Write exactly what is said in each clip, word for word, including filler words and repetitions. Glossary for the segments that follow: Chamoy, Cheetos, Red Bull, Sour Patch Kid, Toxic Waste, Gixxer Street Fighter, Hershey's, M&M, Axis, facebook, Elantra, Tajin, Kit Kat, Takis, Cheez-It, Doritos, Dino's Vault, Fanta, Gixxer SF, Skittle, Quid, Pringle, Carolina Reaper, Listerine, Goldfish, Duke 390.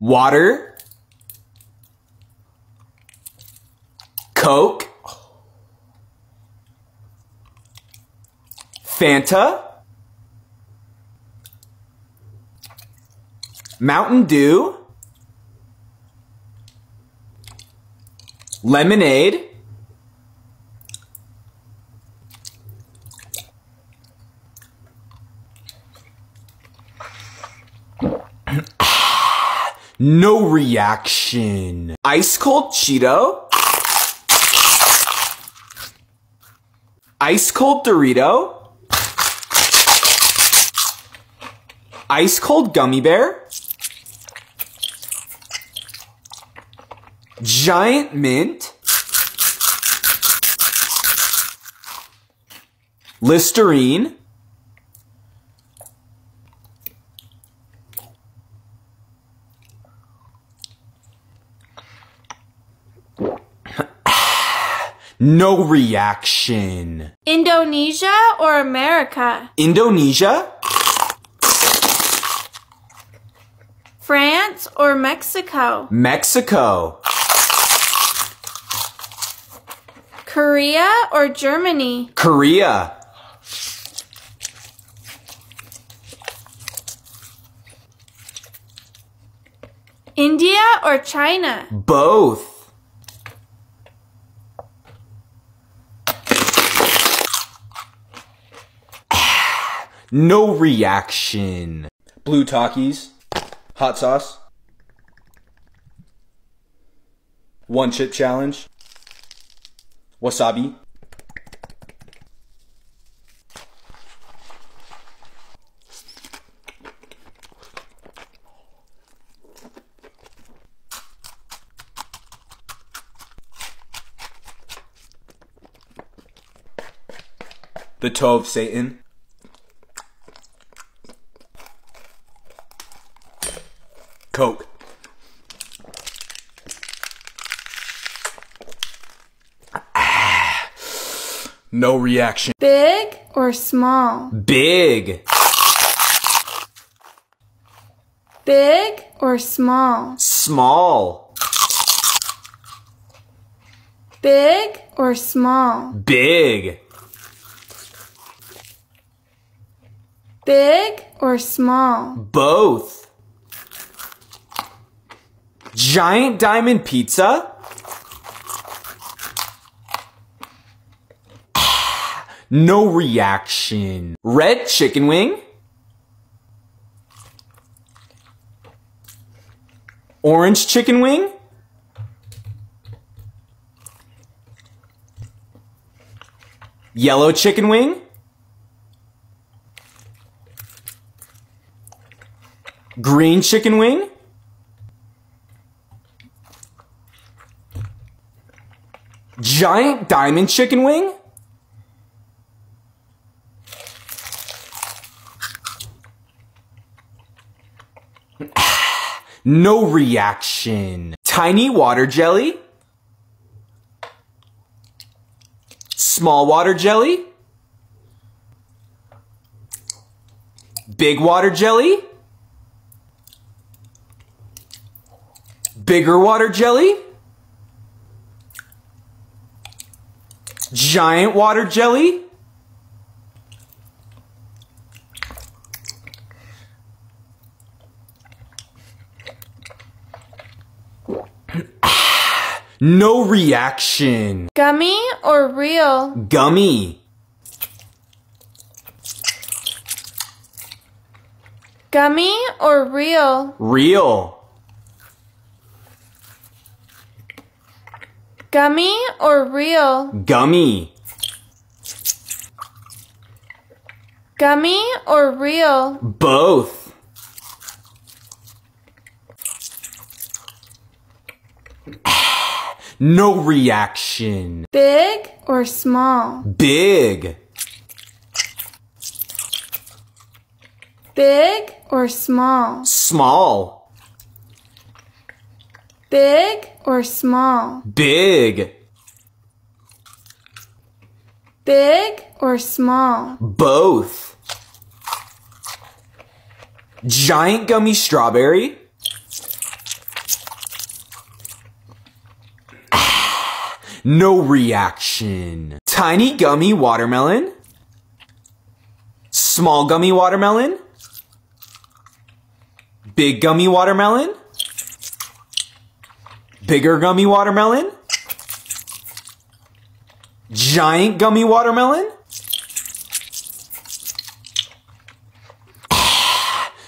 water, Coke, Fanta, Mountain Dew, lemonade, no reaction, ice cold Cheeto, ice cold Dorito, ice cold gummy bear, giant mint, Listerine, no reaction. Indonesia or America? Indonesia. France or Mexico? Mexico. Korea or Germany? Korea. India or China? Both. No reaction. Blue Takis, hot sauce, one chip challenge, wasabi, the toe of Satan, Coke, no reaction. Big or small? Big. Big or small? Small. Big or small? Big. Big or small? Both. Giant diamond pizza? No reaction. Red chicken wing? Orange chicken wing? Yellow chicken wing? Green chicken wing? Giant diamond chicken wing? No reaction. Tiny water jelly? Small water jelly? Big water jelly? Bigger water jelly? Giant water jelly? No reaction. Gummy or real? Gummy. Gummy or real? Real. Gummy or real? Gummy. Gummy or real? Both. No reaction. Big or small? Big. Big or small? Small. Big or small? Big. Big or small? Both. Giant gummy strawberry? No reaction. Tiny gummy watermelon. Small gummy watermelon. Big gummy watermelon. Bigger gummy watermelon. Giant gummy watermelon.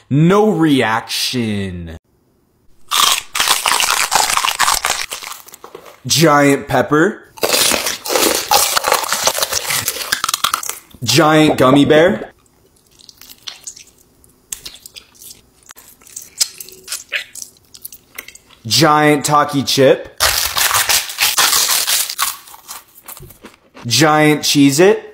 No reaction. Giant pepper. Giant gummy bear. Giant Taki chip. Giant Cheez-It.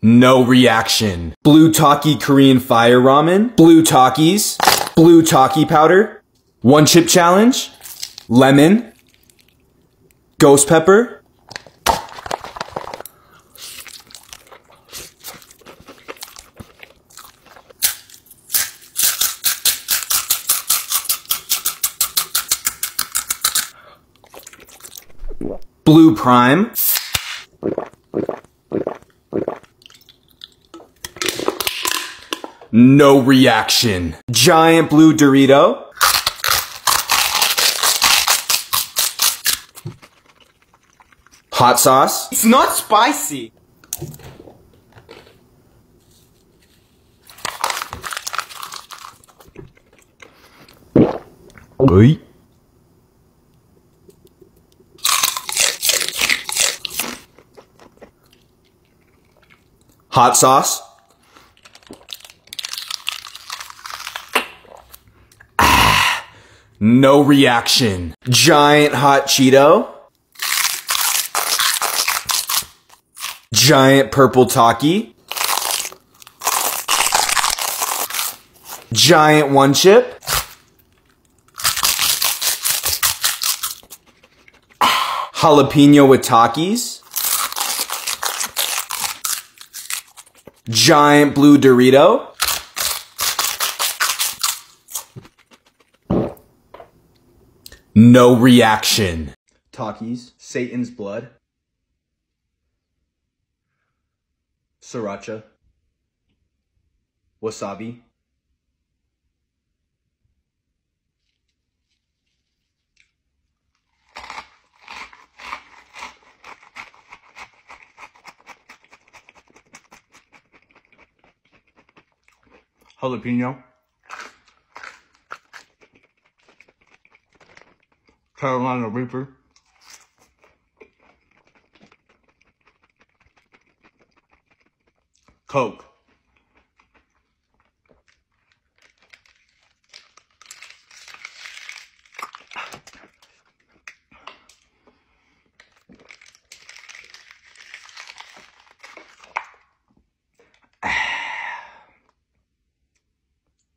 No reaction. Blue Taki Korean Fire Ramen. Blue Takis. Blue Taki Powder. One Chip Challenge. Lemon. Ghost Pepper. Blue Prime. No reaction. Giant blue Dorito. Hot sauce. It's not spicy. Oy. Hot sauce. No reaction. Giant hot Cheeto. Giant purple Taki. Giant one chip. Jalapeno with Takis. Giant blue Dorito. No reaction. Takis, Satan's blood, sriracha, wasabi, jalapeno, Carolina Reaper, Coke,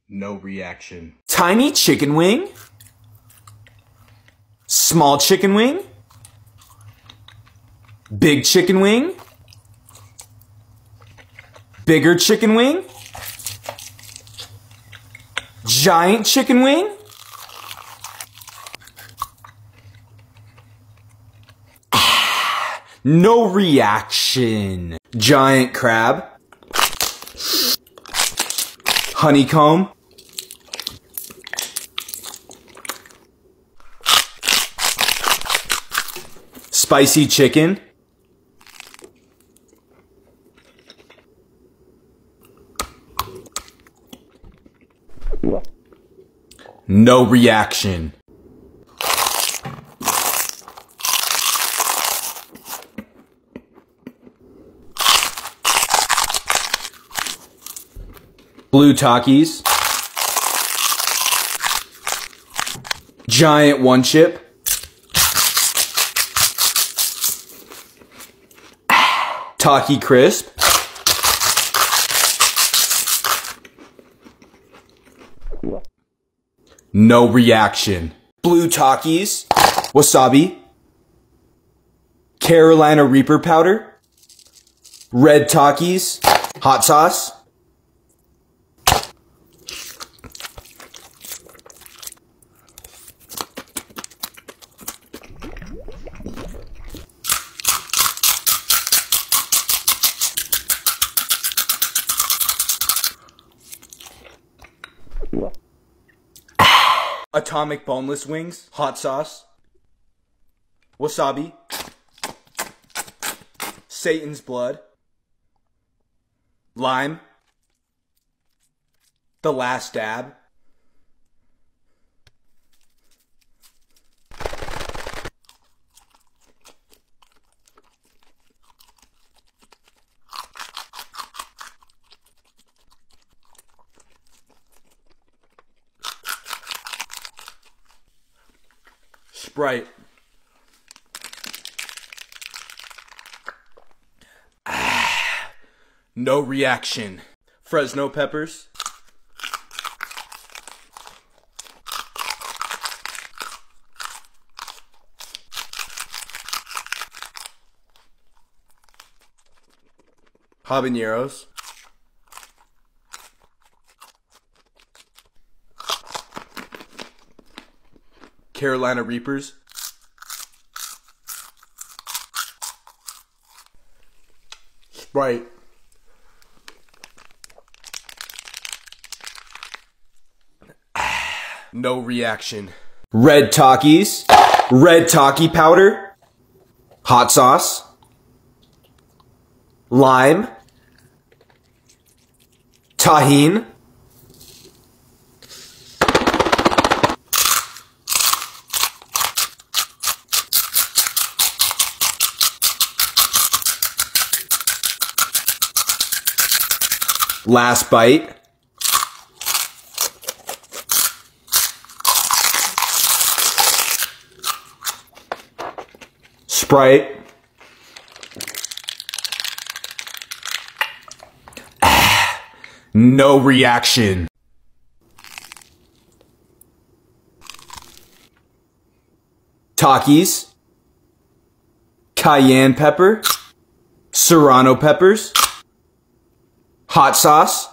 no reaction. Tiny chicken wing. Small chicken wing. Big chicken wing. Bigger chicken wing. Giant chicken wing. No reaction. Giant crab. Honeycomb. Spicy chicken. No reaction. Blue Takis. Giant one chip. Taki crisp. No reaction. Blue Takis. Wasabi. Carolina Reaper powder. Red Takis. Hot sauce. atomic boneless wings, hot sauce, wasabi, Satan's blood, lime, the last dab, Sprite. Ah, no reaction. Fresno peppers. Habaneros. Carolina Reapers. Sprite. No reaction. Red Takis. Red Taki powder. Hot sauce. Lime. Tahine. Last bite. Sprite. No reaction. Takis. Cayenne pepper. Serrano peppers. Hot sauce,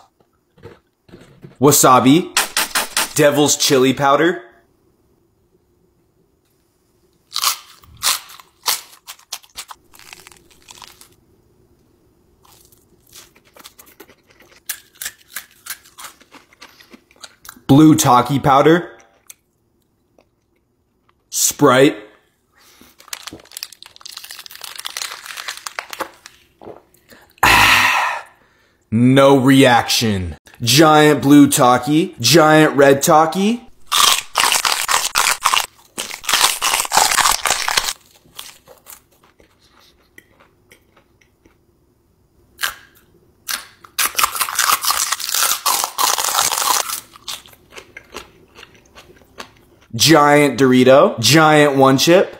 wasabi, devil's chili powder, blue Taki powder, Sprite, no reaction. Giant blue Taki, giant red Taki. Giant Dorito, giant one chip.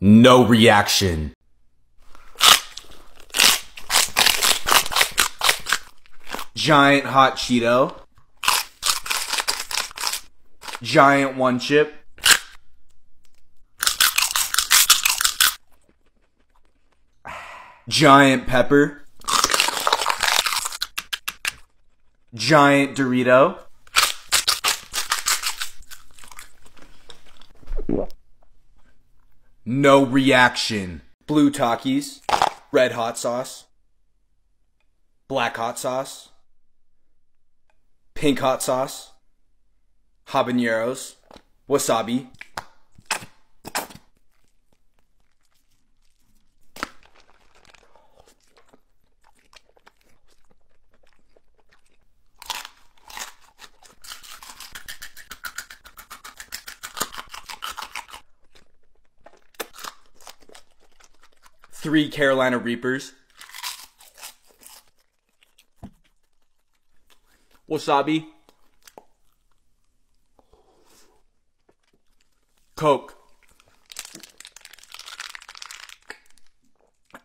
No reaction. Giant hot Cheeto. Giant one chip. Giant pepper. Giant Dorito. No reaction. Blue Takis, red hot sauce, black hot sauce, pink hot sauce, habaneros, wasabi, three Carolina Reapers, wasabi, Coke.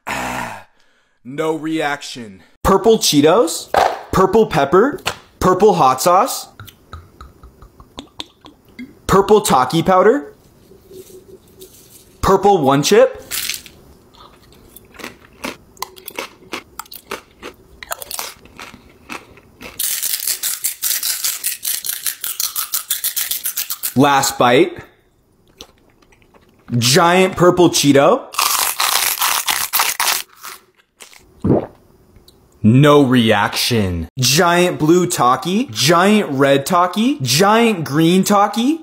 Ah, no reaction. Purple Cheetos, purple pepper, purple hot sauce, purple Taki powder, purple one chip, Last bite. Giant purple Cheeto. No reaction. Giant blue Takis, giant red Takis, giant green Takis.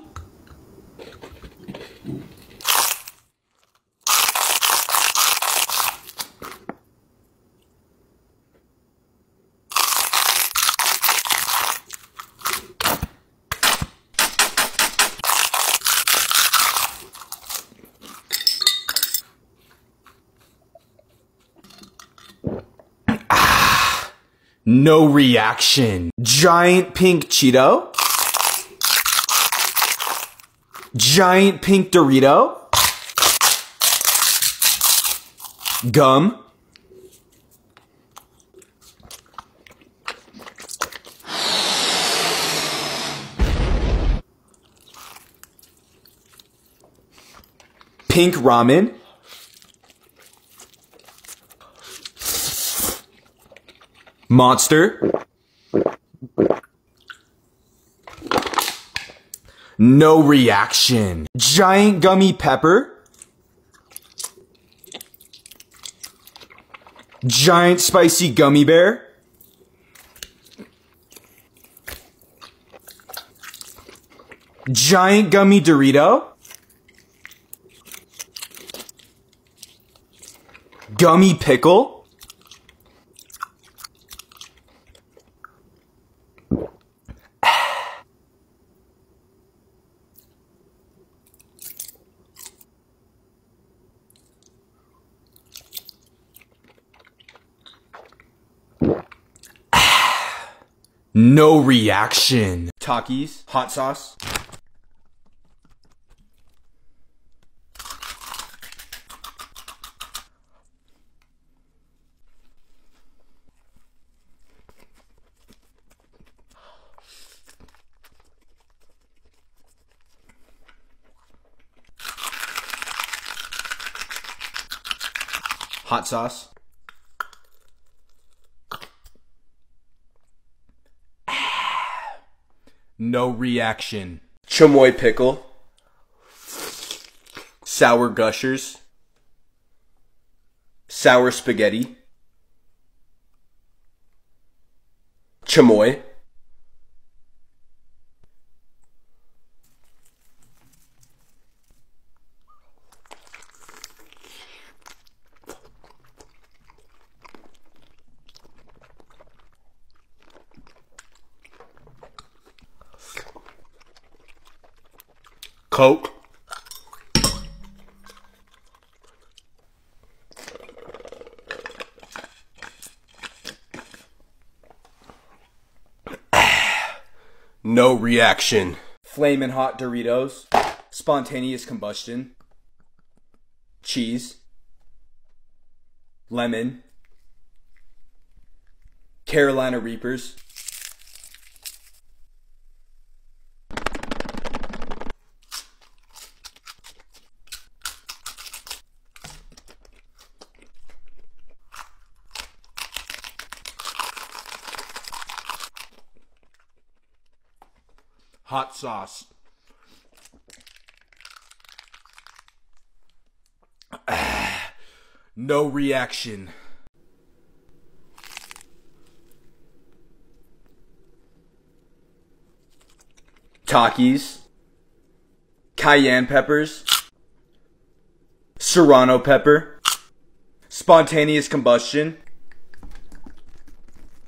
No reaction. Giant pink Cheeto. Giant pink Dorito. Gum. Pink ramen. Monster. No reaction. Giant gummy pepper. Giant spicy gummy bear. Giant gummy Dorito. Gummy pickle. No reaction. Takis, hot sauce. Hot sauce. No reaction. Chamoy pickle. Sour gushers. Sour spaghetti. Chamoy. Coke. No reaction. Flamin' hot Doritos. Spontaneous combustion. Cheese. Lemon. Carolina Reapers. Hot sauce. No reaction. Takis. Cayenne peppers. Serrano pepper. Spontaneous combustion.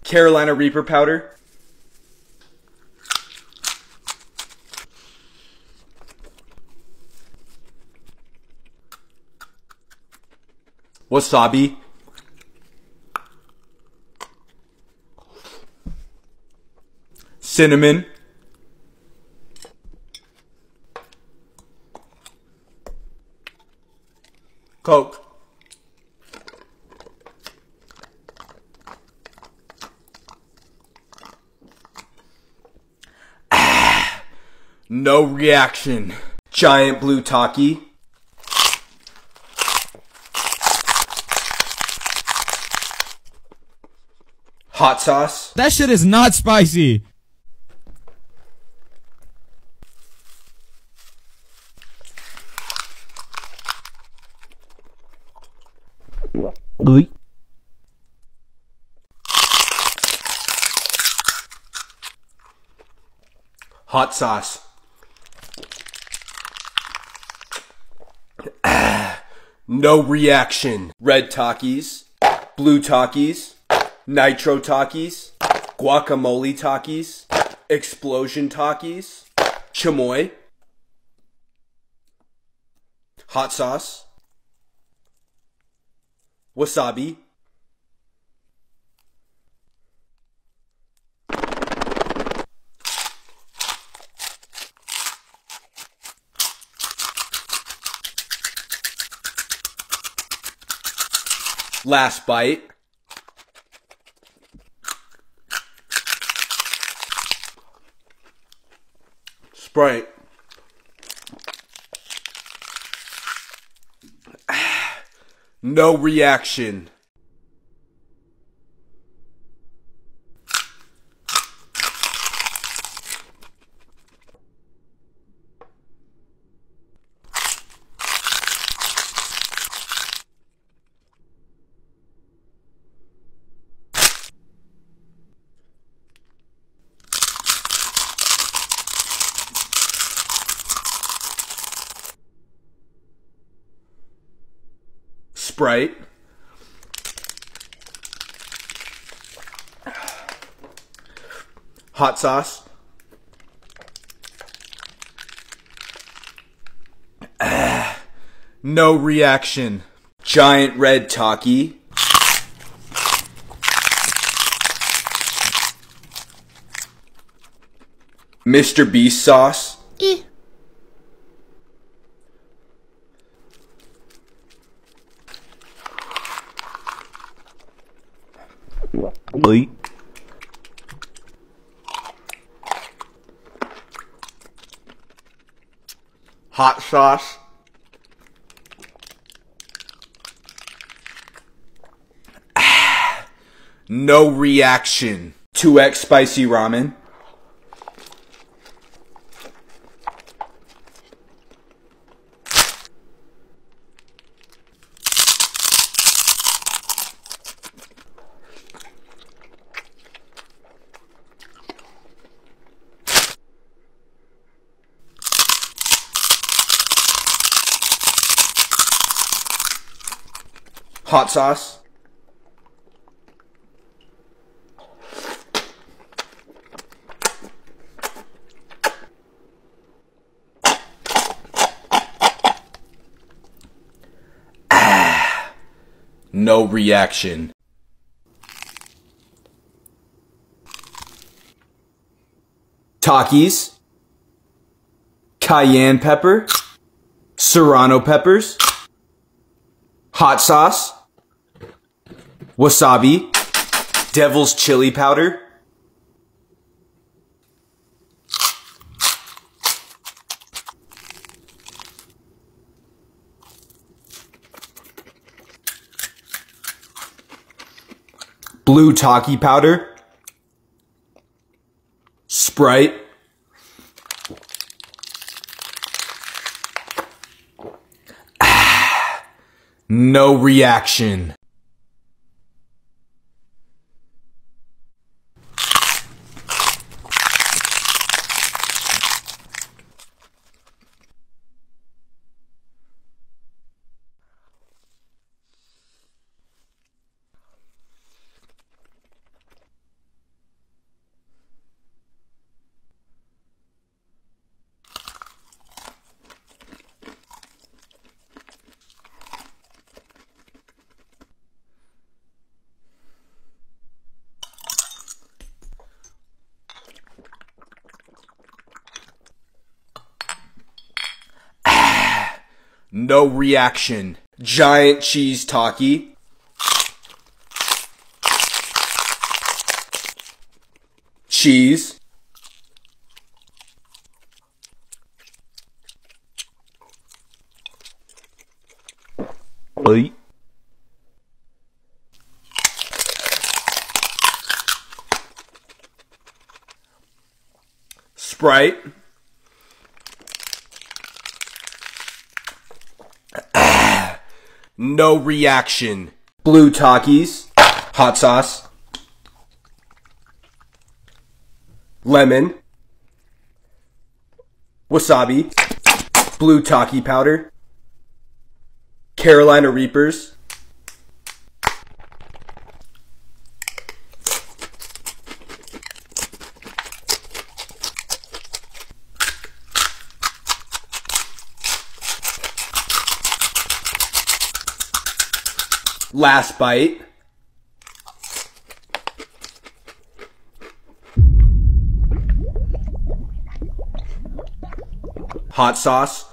Carolina Reaper powder. Wasabi. Cinnamon. Coke. Ah, no reaction. Giant blue Takis. Hot sauce. That shit is not spicy. Gooey. Hot sauce. No reaction. Red Takis, blue Takis, nitro Takis, guacamole Takis, explosion Takis, chamoy, hot sauce, wasabi, last bite. Sprite. No reaction. Sprite. Hot sauce. No reaction. Giant red Takis. Mister Beast sauce. Eh. Hot sauce. Ah, no reaction. two X spicy ramen. Hot sauce. Ah, no reaction. Takis, cayenne pepper, serrano peppers, hot sauce, wasabi, devil's chili powder, blue Taki powder, Sprite, ah, no reaction. No reaction. Giant cheese Taki. Cheese. Oy. Sprite. No reaction. blue Takis, hot sauce, lemon, wasabi, blue Taki powder, Carolina Reapers, last bite, hot sauce,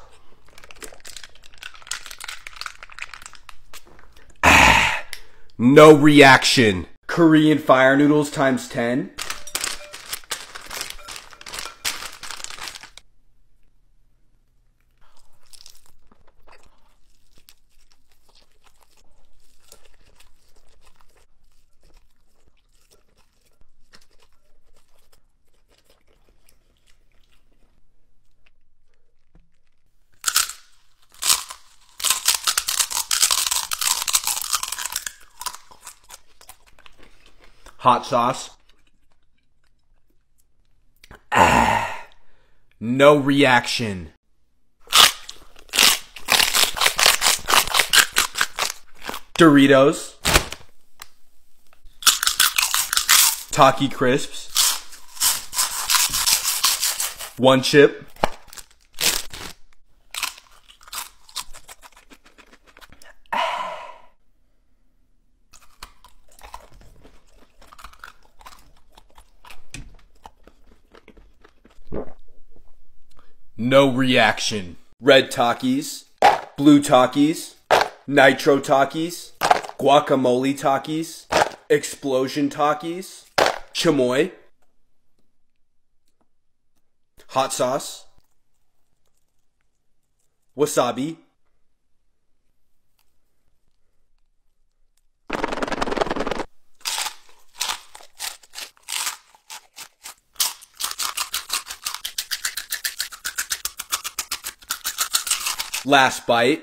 ah, no reaction, Korean fire noodles times ten, hot sauce. Ah, no reaction. Doritos. Taki crisps. One chip. No reaction. Red Takis, blue Takis, nitro Takis, guacamole Takis, explosion Takis, chamoy, hot sauce, wasabi, last bite.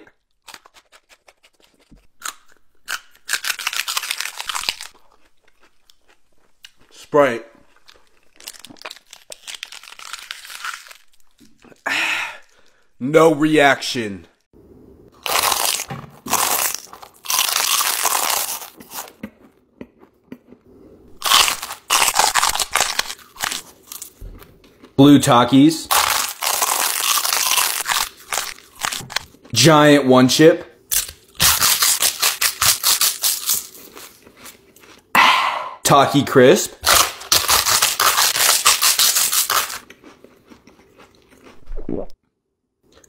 Sprite. No reaction. Blue Takis. Giant one chip. Taki crisp.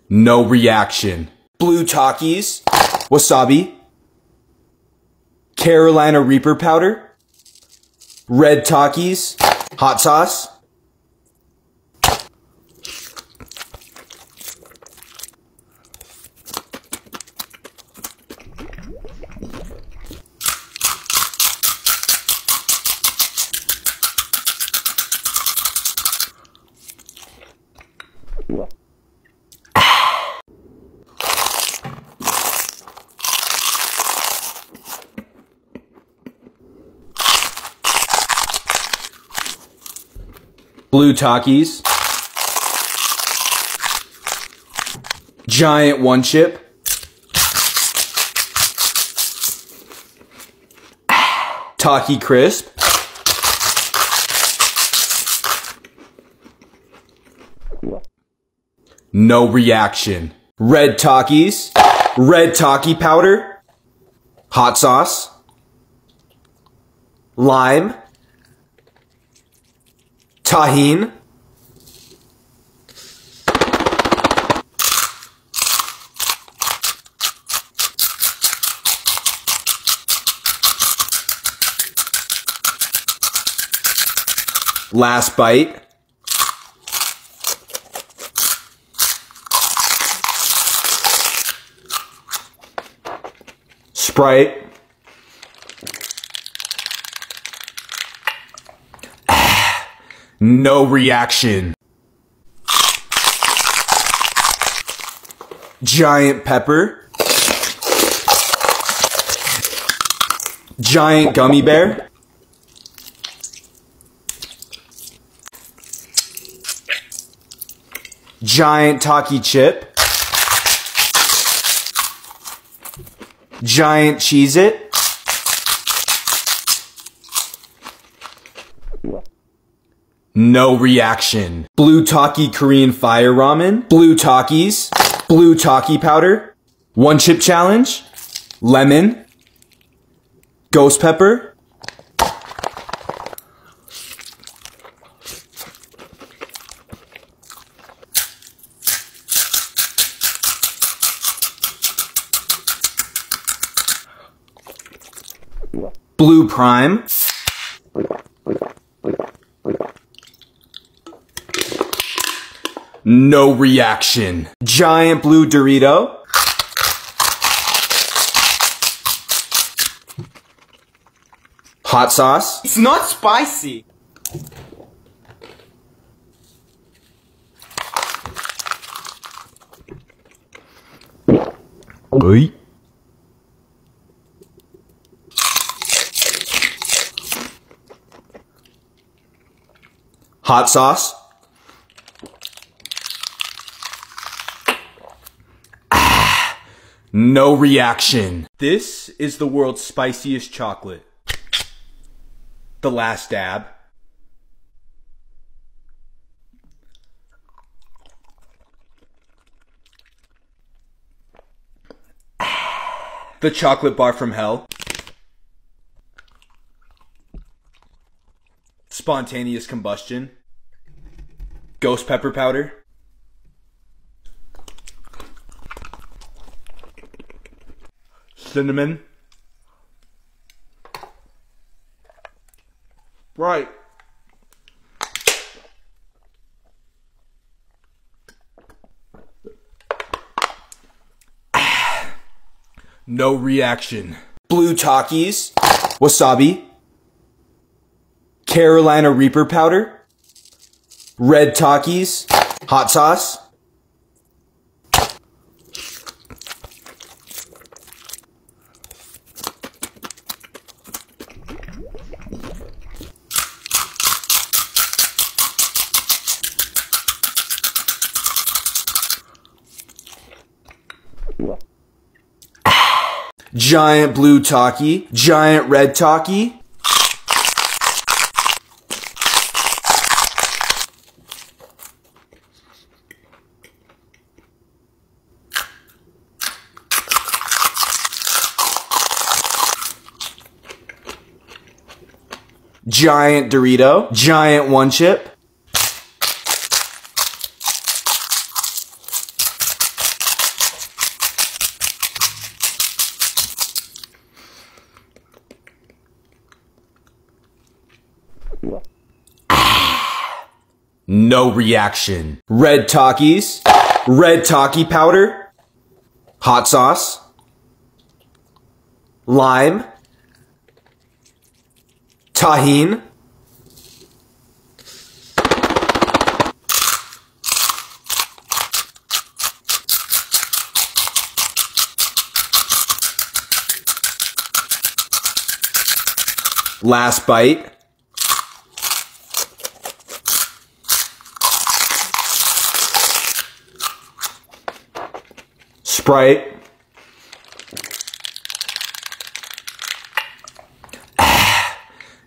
No reaction. Blue Takis. Wasabi. Carolina Reaper powder. Red Takis. Hot sauce. Blue Takis, giant one chip, Taki crisp, no reaction. Red Takis, red Taki powder, hot sauce, lime, Tajin, last bite, Sprite. No reaction. Giant pepper. giant gummy bear. Giant Taki chip. Giant Cheez-It. No reaction. Blue Taki Korean Fire Ramen. Blue Takis. Blue Taki Powder. One Chip Challenge. Lemon. Ghost Pepper. Blue Prime. No reaction. Giant blue Dorito. Hot sauce. It's not spicy. Oy. Hot sauce. No reaction. This is the world's spiciest chocolate. The last dab. The chocolate bar from hell. Spontaneous combustion. Ghost pepper powder. Cinnamon. Right. No reaction. Blue Takis. Wasabi. Carolina Reaper powder. Red Takis. Hot sauce. Giant blue Taki, giant red Taki. Giant Dorito, giant one chip. No reaction. Red Takis. Red Taki powder. Hot sauce. Lime. Tahine. Last bite. Sprite.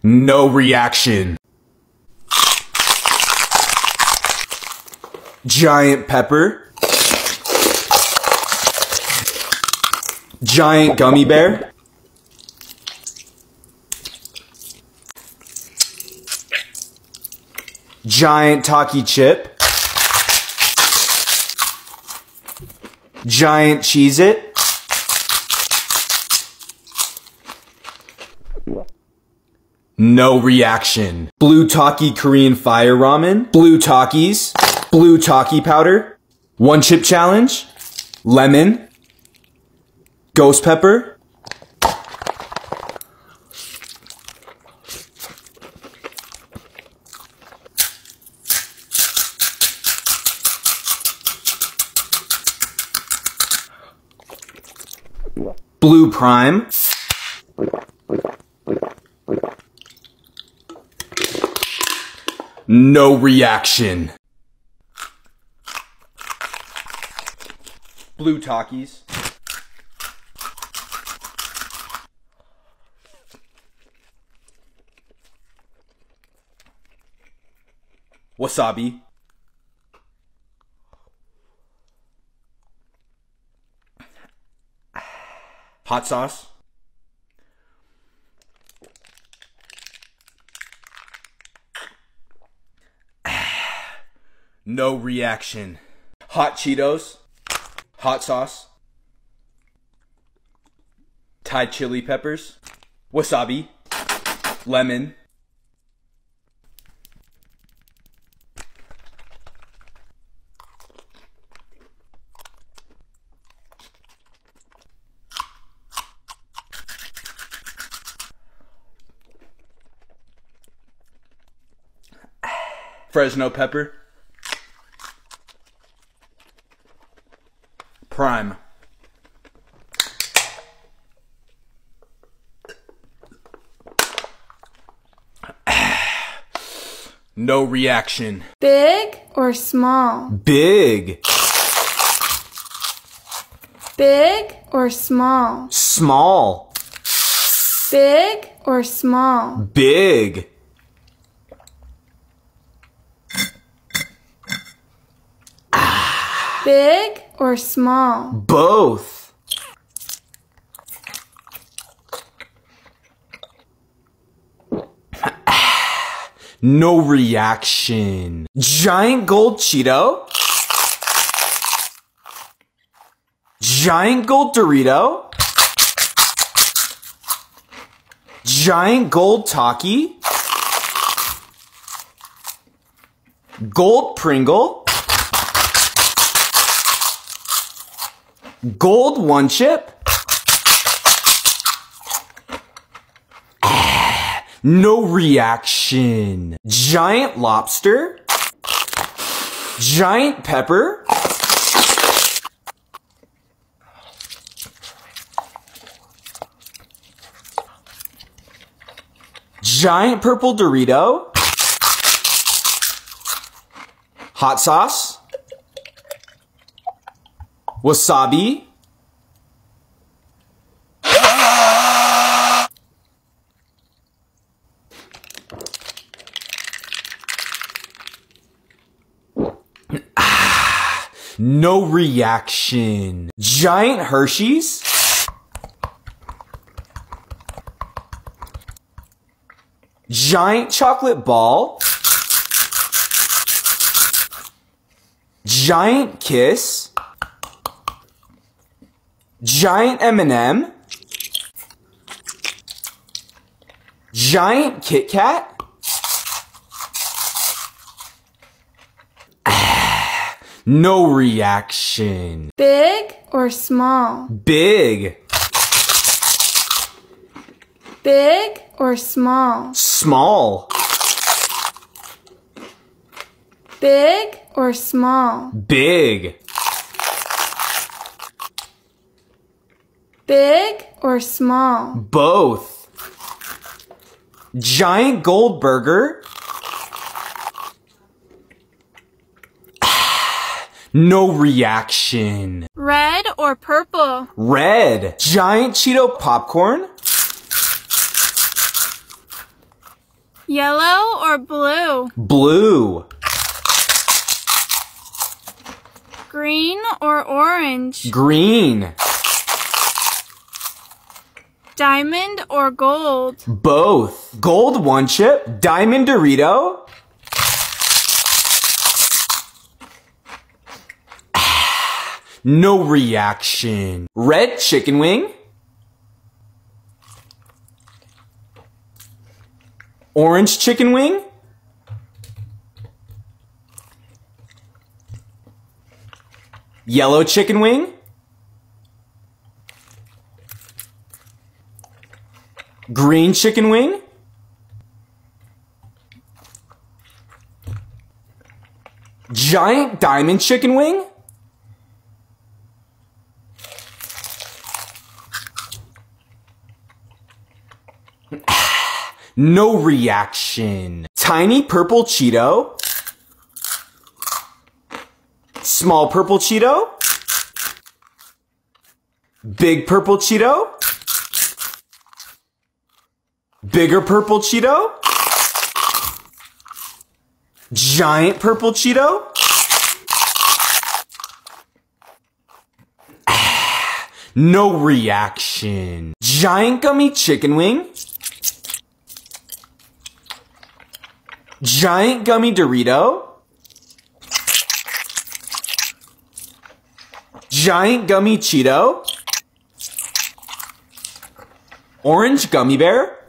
No reaction. Giant pepper. Giant gummy bear. Giant Taki chip. Giant Cheez-It. No reaction. Blue Taki Korean Fire Ramen. Blue Takis. Blue Taki powder. One Chip Challenge. Lemon. Ghost pepper. Blue Prime. No reaction. Blue Takis. Wasabi. Hot sauce. No reaction. Hot Cheetos. Hot sauce. Thai chili peppers. Wasabi. Lemon. Fresno pepper. Prime. No reaction. Big or small? Big. Big or small? Small. Big or small? Big. Big or small? Both. No reaction. Giant gold Cheeto. Giant gold Dorito. Giant gold Taki. Gold Pringle. Gold one chip. No reaction. Giant lobster. Giant pepper. Giant purple Dorito. Hot sauce. Wasabi. No reaction. Giant Hershey's. Giant chocolate ball. Giant kiss. Giant M and M. Giant Kit Kat. No reaction. Big or small? Big. Big or small? Small. Big or small? Big. Big or small? Both. Giant gold burger. No reaction. Red or purple? Red. Giant Cheeto popcorn. Yellow or blue? Blue. Green or orange? Green. Diamond or gold? Both. Gold one chip, diamond Dorito. No reaction. Red chicken wing. Orange chicken wing. Yellow chicken wing. Green chicken wing. Giant diamond chicken wing. No reaction. Tiny purple Cheeto. Small purple Cheeto. Big purple Cheeto. Bigger purple Cheeto. Giant purple Cheeto. No reaction. Giant gummy chicken wing. Giant gummy Dorito. Giant gummy Cheeto. Orange gummy bear.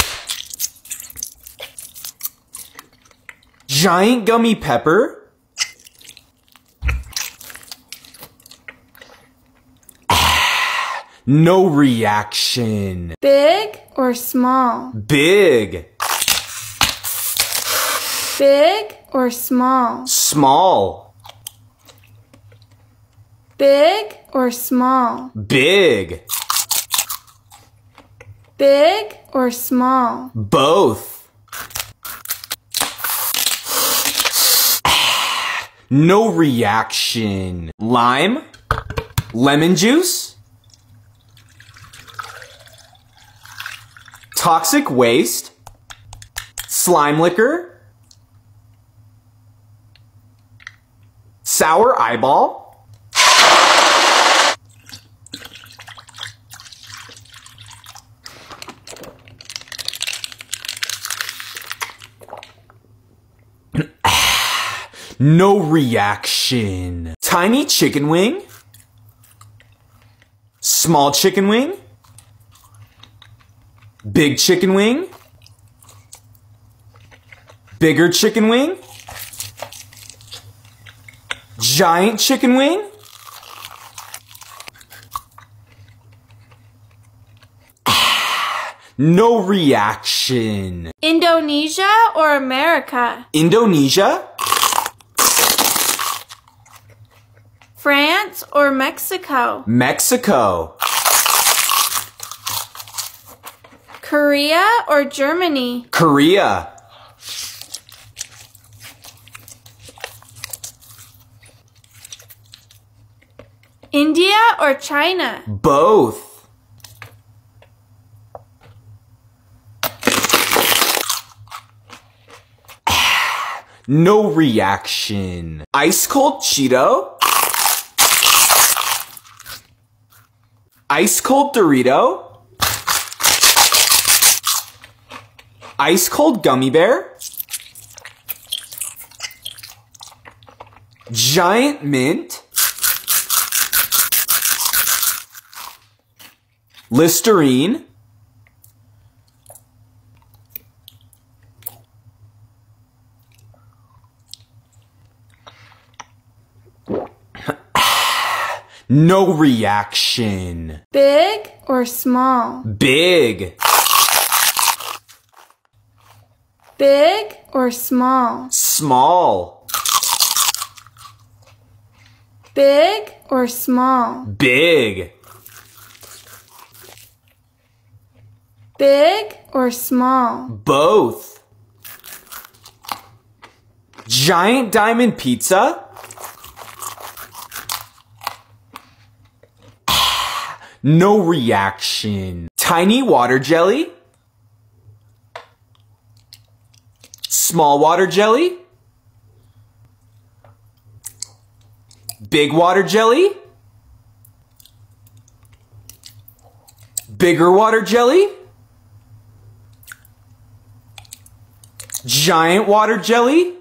Giant gummy pepper. No reaction. Big or small? Big. Big or small? Small. Big or small? Big. Big or small? Both. No reaction. Lime, lemon juice, toxic waste, slime liquor, sour eyeball, no reaction. Tiny chicken wing, small chicken wing, big chicken wing, bigger chicken wing, giant chicken wing, no reaction. Indonesia or America? Indonesia. France or Mexico? Mexico. Korea or Germany? Korea. India or China? Both. No reaction. Ice cold Cheeto. Ice cold Dorito. Ice cold gummy bear, giant mint, Listerine, no reaction. Big or small? Big. Big or small? Small. Big or small? Big. Big or small? Both. Giant diamond pizza? No reaction. Tiny water jelly? Small water jelly, big water jelly, bigger water jelly, giant water jelly,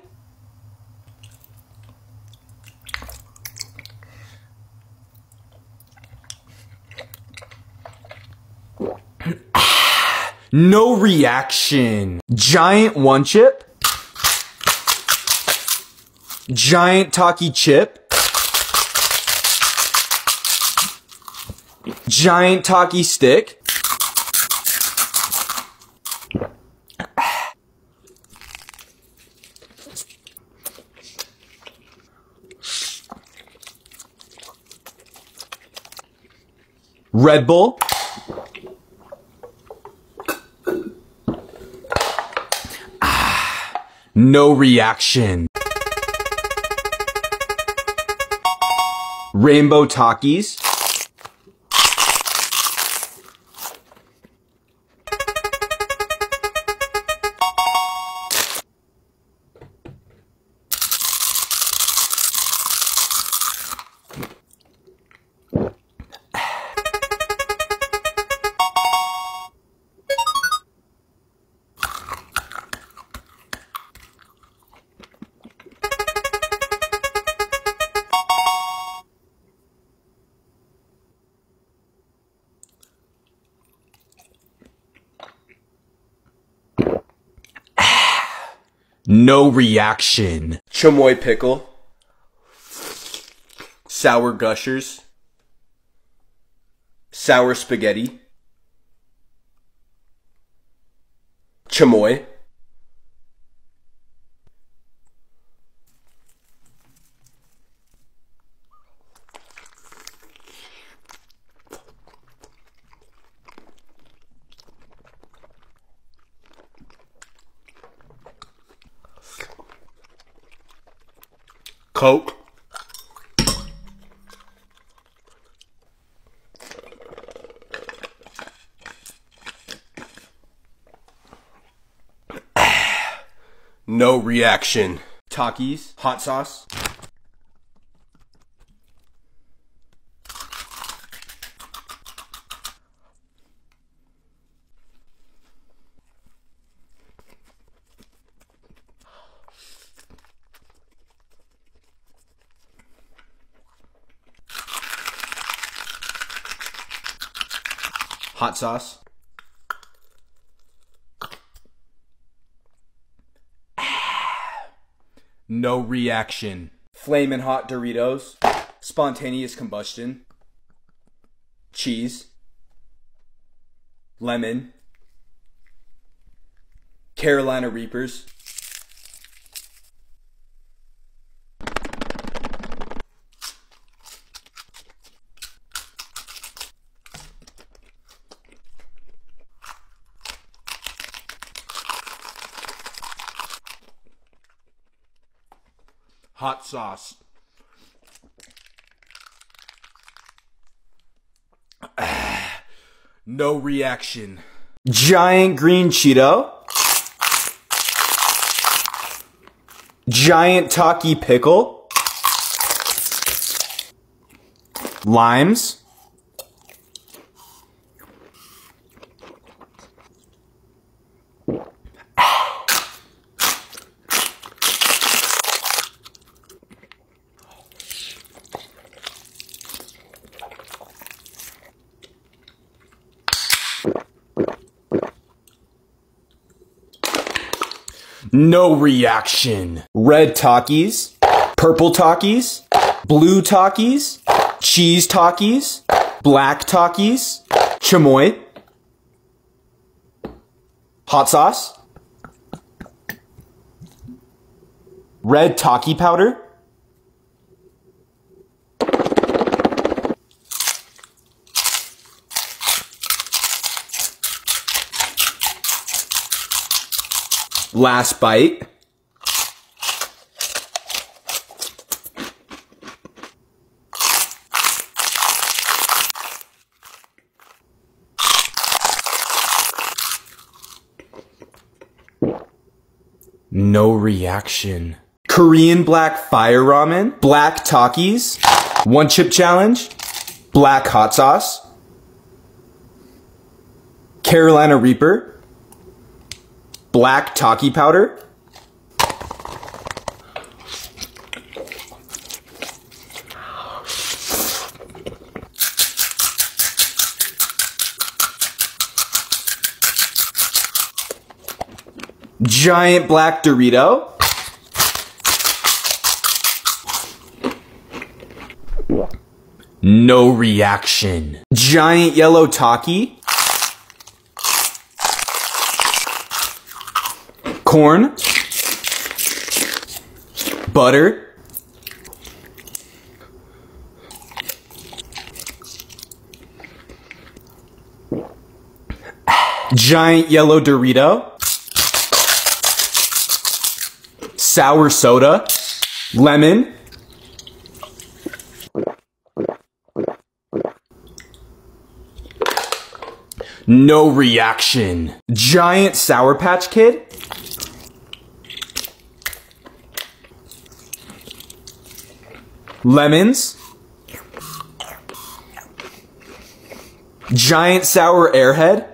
no reaction. Giant one chip, giant Taki chip, giant Taki stick, Red Bull, no reaction. Rainbow Takis. No reaction. Chamoy pickle. Sour gushers. Sour spaghetti. Chamoy. Coke. No reaction. Takis, hot sauce. Hot sauce. No reaction. Flamin' Hot Doritos. Spontaneous combustion. Cheese. Lemon. Carolina Reapers. Hot sauce. No reaction. Giant green Cheeto. Giant Taki pickle. Limes. No reaction. Red Takis, purple Takis, blue Takis, cheese Takis, black Takis, chamoy, hot sauce, red Taki powder, last bite. No reaction. Korean black fire ramen, black Takis, one chip challenge, black hot sauce, Carolina Reaper, black Taki powder, giant black Dorito, no reaction. Giant yellow Taki. Corn, butter, giant yellow Dorito, sour soda, lemon. No reaction. Giant Sour Patch Kid. Lemons. Giant Sour Airhead.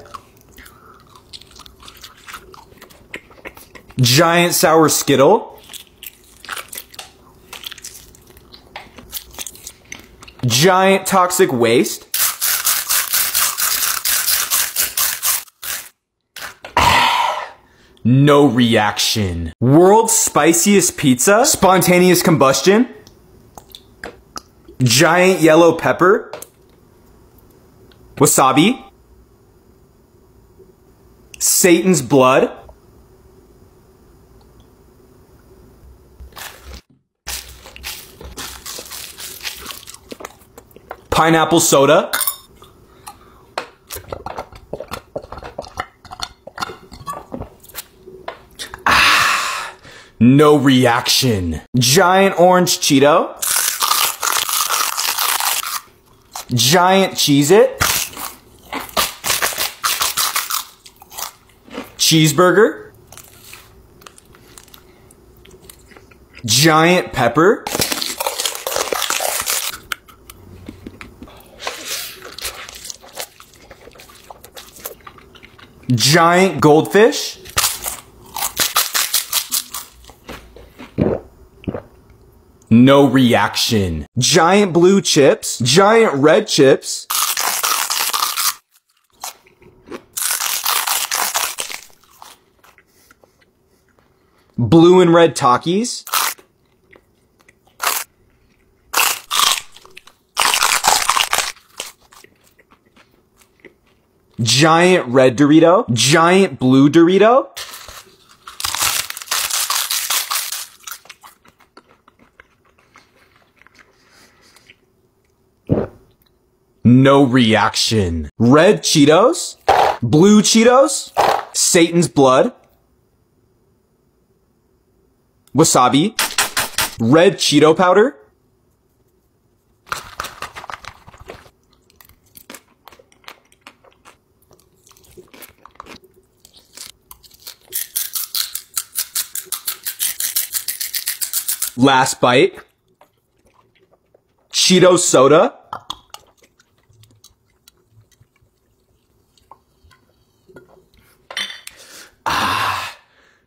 Giant Sour Skittle. Giant Toxic Waste. No reaction. World's Spiciest Pizza. Spontaneous Combustion. Giant Yellow Pepper. Wasabi. Satan's Blood. Pineapple Soda. Ah, no reaction. Giant Orange Cheeto. Giant Cheez-It. Cheeseburger. Giant Pepper. Giant Goldfish. No reaction. Giant blue chips. Giant red chips. Blue and red Takis. Giant red Dorito. Giant blue Dorito. No reaction. Red Cheetos. Blue Cheetos. Satan's Blood. Wasabi. Red Cheeto Powder. Last bite. Cheeto Soda.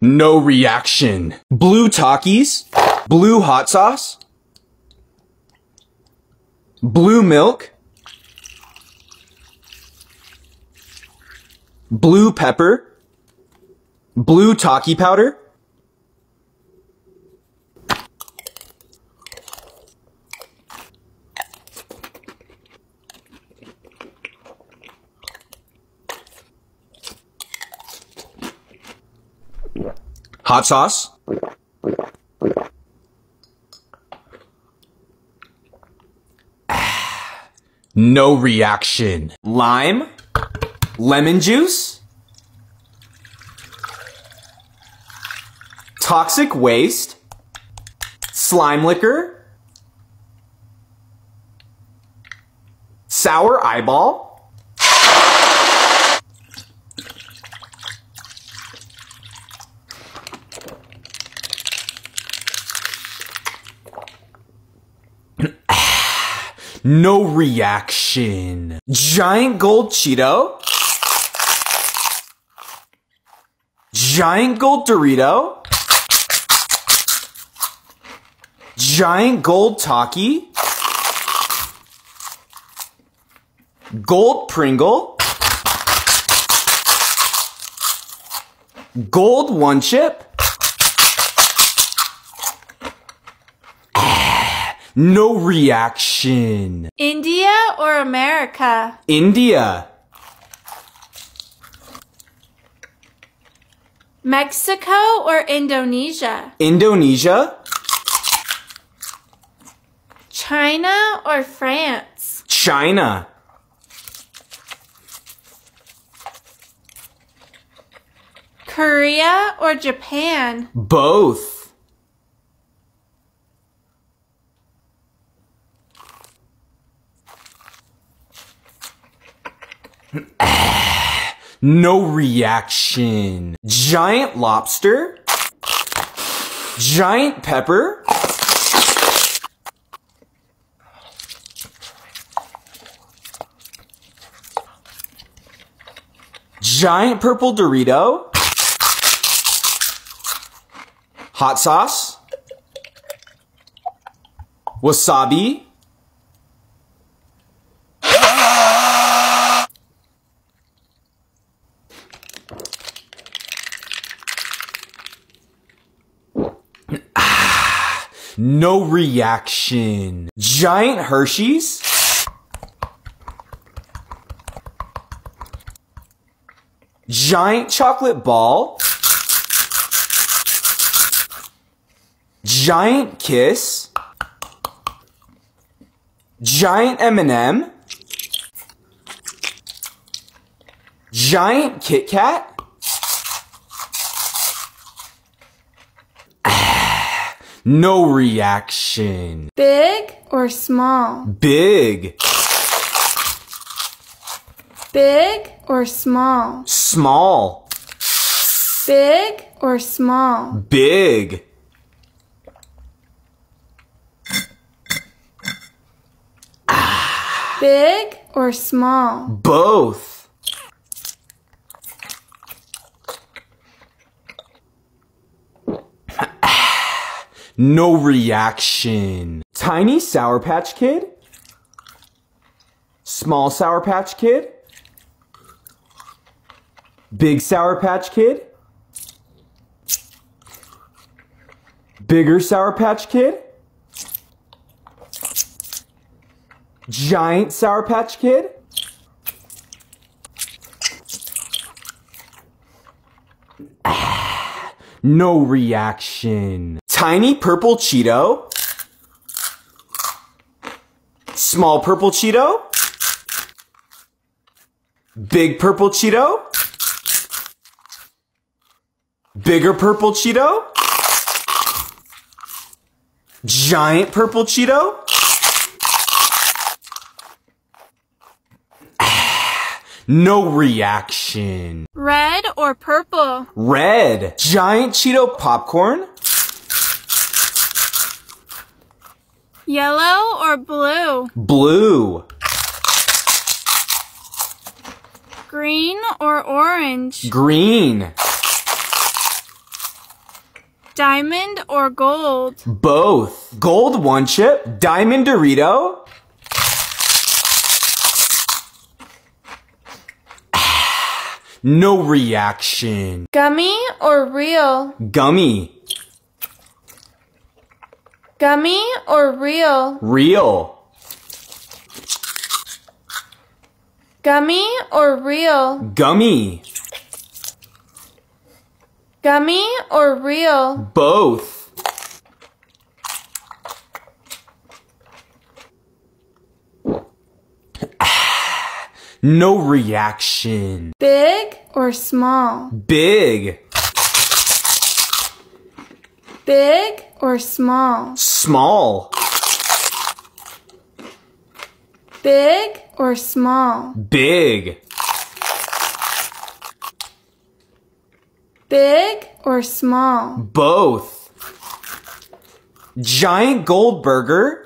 No reaction. Blue Takis. Blue hot sauce. Blue milk. Blue pepper. Blue Taki powder. Hot sauce. No reaction. Lime. Lemon juice. Toxic Waste. Slime liquor. Sour eyeball. No reaction. Giant gold Cheeto. Giant gold Dorito. Giant gold Taki. Gold Pringle. Gold one chip. No reaction. India or America? India. Mexico or Indonesia? Indonesia. China or France? China. Korea or Japan? Both. No reaction. Giant lobster. Giant pepper. Giant purple Dorito. Hot sauce. Wasabi. No reaction. Giant Hershey's. Giant chocolate ball. Giant kiss. Giant M and M. Giant Kit Kat. No reaction. Big or small? Big. Big or small? Small. Big or small? Big. Big or small? Both. No reaction. Tiny Sour Patch Kid. Small Sour Patch Kid. Big Sour Patch Kid. Bigger Sour Patch Kid. Giant Sour Patch Kid. No reaction. Tiny purple Cheeto. Small purple Cheeto. Big purple Cheeto. Bigger purple Cheeto. Giant purple Cheeto. No reaction. Red or purple? Red. Giant Cheeto popcorn. Yellow or blue? Blue. Green or orange? Green. Diamond or gold? Both. Gold one chip, diamond Dorito. No reaction. Gummy or real? Gummy. Gummy or real? Real. Gummy or real? Gummy. Gummy or real? Both. No reaction. Big or small? Big. Big or small? Small. Big or small? Big. Big or small? Both. Giant gold burger.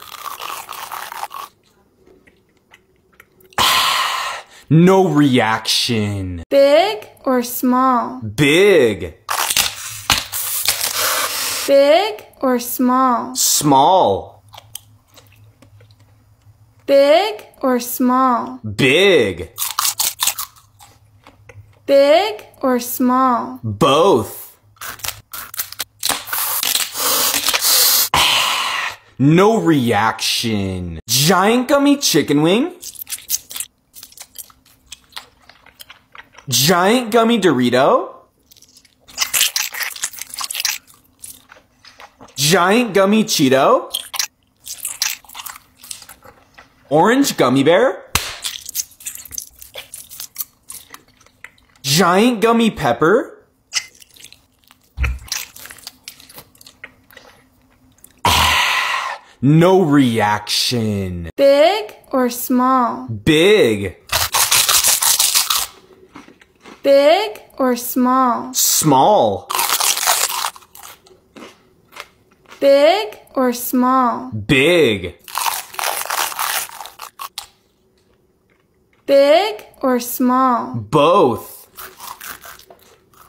No reaction. Big or small? Big. Big or small? Small. Big or small? Big. Big or small? Both. No reaction. Giant gummy chicken wing. Giant gummy Dorito. Giant gummy Cheeto. Orange gummy bear. Giant gummy pepper. No reaction. Big or small? Big. Big or small? Small. Big or small? Big. Big or small? Both.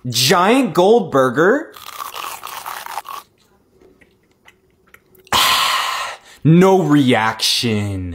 Giant Goldburger. No reaction.